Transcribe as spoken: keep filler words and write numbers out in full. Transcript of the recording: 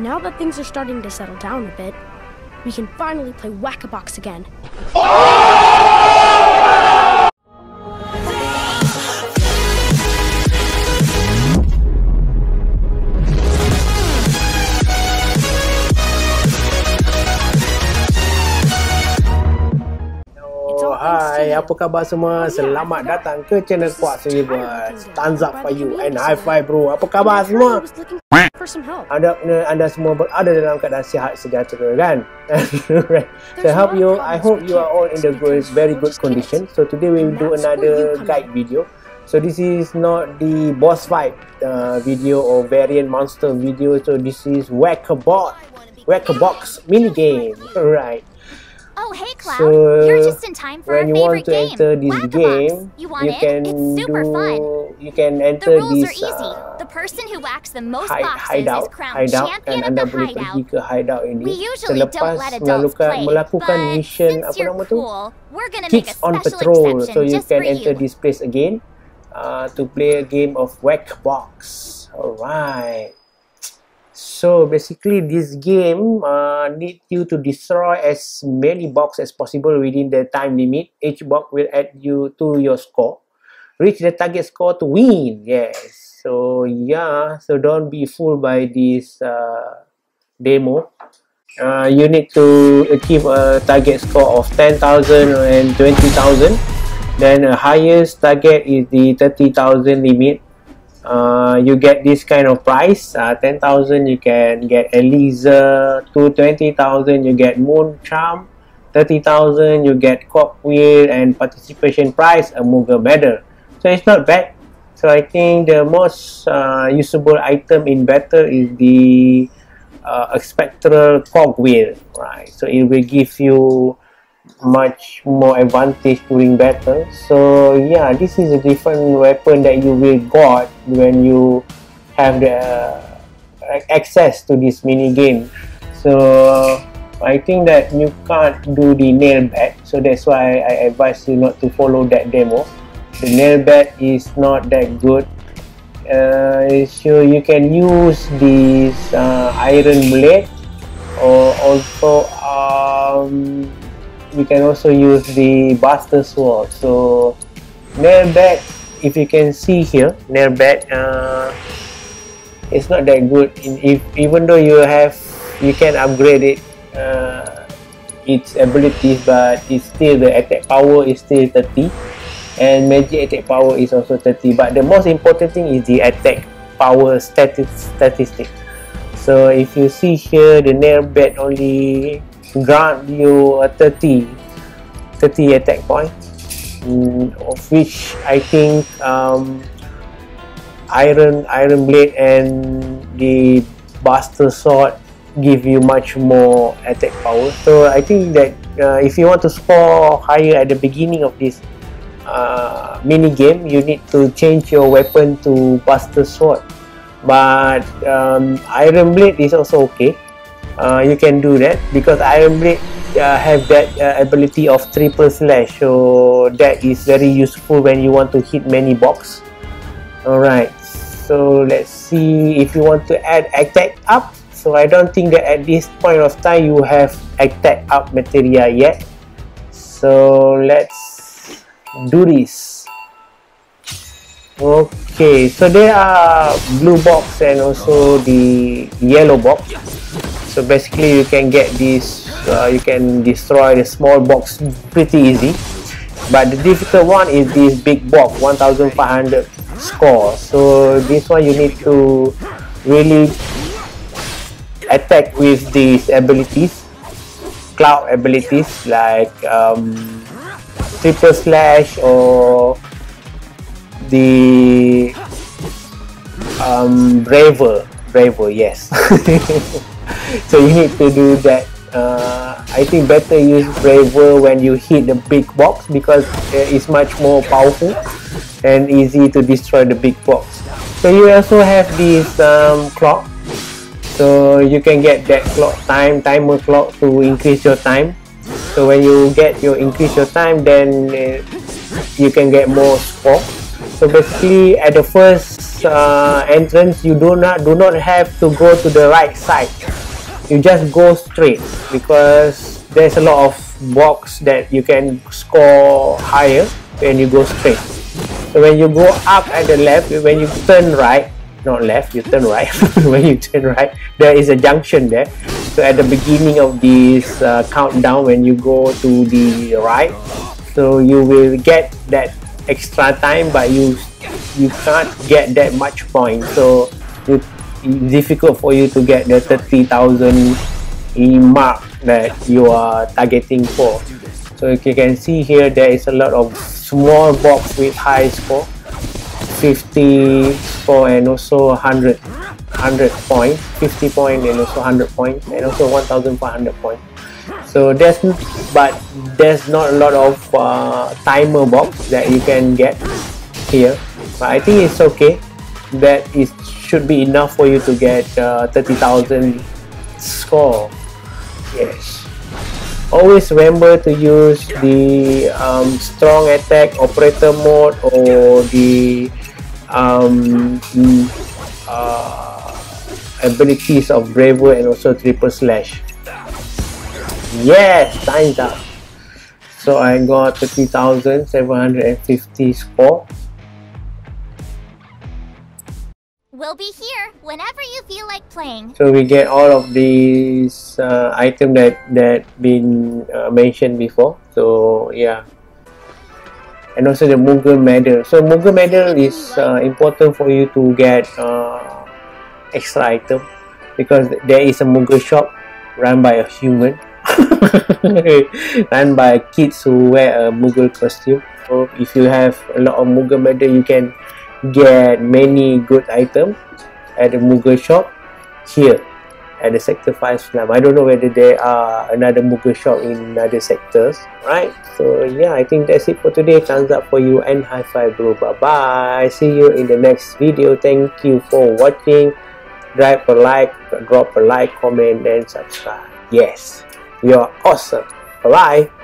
Now that things are starting to settle down a bit, we can finally play Whack a Box again. Oh! Hai, apa khabar semua? Selamat datang ke channel Squad one thousand. Tanzap Payu and High Five Bro. Apa khabar semua? Anda, anda semua berada dalam keadaan sihat sejahtera kan? So help you, I hope you are all in the good, very good condition. So today we will do another guide video. So this is not the boss fight uh, video or variant monster video. So this is Whack a Box, Whack a Box mini game. Alright. Oh hey Cloud, so, you're just in time for our favorite game. When you want to enter this game, you, you can it's super do, fun. You can enter the rules this, are easy. Uh, the person who whacks the most hide, boxes hideout, is crowned hideout, champion of the hideout. Hideout ini. We usually selepas don't let adults play, but mission, since you're cool, we're gonna make a special patrol, exception so you just can for enter you. This place again uh, to play a game of Whack Box. Alright. So basically this game uh, needs you to destroy as many boxes as possible within the time limit. Each box will add you to your score. Reach the target score to win. Yes. So yeah, so don't be fooled by this uh, demo. Uh, you need to achieve a target score of ten thousand and twenty thousand. Then the highest target is the thirty thousand limit. Uh, you get this kind of price, uh, ten thousand you can get Elisa, to twenty thousand you get Moon Charm, thirty thousand you get Cogwheel, and participation prize, a Moogle medal. So it's not bad. So I think the most uh, usable item in battle is the uh, Spectral Cogwheel, right? So it will give you much more advantage during battle. So yeah, this is a different weapon that you will got when you have the uh, access to this mini game. So I think that you can't do the nailbag, so that's why I advise you not to follow that demo. The nailbag is not that good. Uh, so you can use this uh, iron blade, or also um, you can also use the Buster sword. So Nailbag, if you can see here, Nailbag uh, it's not that good. If even though you have, you can upgrade it, uh, its abilities, but it's still the attack power is still thirty, and magic attack power is also thirty. But the most important thing is the attack power statistic. So if you see here, the Nailbag only grant you a thirty attack points, mm, of which I think um, iron iron blade and the Buster sword give you much more attack power. So I think that uh, if you want to score higher at the beginning of this uh, mini game, you need to change your weapon to Buster sword, but um, iron blade is also okay. Uh, you can do that because Iron Blade uh, have that uh, ability of triple slash, so that is very useful when you want to hit many box. Alright, so let's see if you want to add attack up. So I don't think that at this point of time you have attack up materia yet. So let's do this. Okay, so there are blue box and also the yellow box. So basically you can get this, uh, you can destroy the small box pretty easy, but the difficult one is this big box, one thousand five hundred score. So this one you need to really attack with these abilities, cloud abilities like um, triple slash or the um, Braver, Braver, yes. So you need to do that. uh, I think better use Braver when you hit the big box because it's much more powerful and easy to destroy the big box. So you also have this um, clock, so you can get that clock time timer clock to increase your time. So when you get your increase your time, then uh, you can get more score. So basically at the first this uh, entrance, you do not do not have to go to the right side. You just go straight, because there's a lot of box that you can score higher when you go straight. So when you go up at the left, when you turn right, not left, you turn right. When you turn right, there is a junction there. So at the beginning of this uh, countdown, when you go to the right, so you will get that extra time, but you you can't get that much point. So it's difficult for you to get the thirty thousand mark that you are targeting for. So if you can see here, there is a lot of small box with high score, fifty score and also one hundred, one hundred points, fifty points and also one hundred points, and also one thousand five hundred points. So there's, but there's not a lot of uh, timer box that you can get here, but I think it's okay. That it should be enough for you to get uh, thirty thousand score. Yes. Always remember to use the um, strong attack operator mode, or the um, uh, abilities of Braver and also triple slash. Yes, time's up. So I got thirty thousand seven hundred fifty score. We'll be here whenever you feel like playing. So we get all of these uh, item that that been uh, mentioned before. So yeah, and also the Moogle medal. So Moogle medal is uh, important for you to get uh, extra item, because there is a Moogle shop run by a human. Run by kids who wear a Moogle costume. So if you have a lot of Moogle medal, you can get many good items at the Moogle shop here at the Sector five Slum. I don't know whether there are another Moogle shop in other sectors, right? So yeah, I think that's it for today. Thumbs up for you and high five, bro. Bye bye. See you in the next video. Thank you for watching. Drop a like, drop a like, comment, and subscribe. Yes. You're awesome. Bye-bye.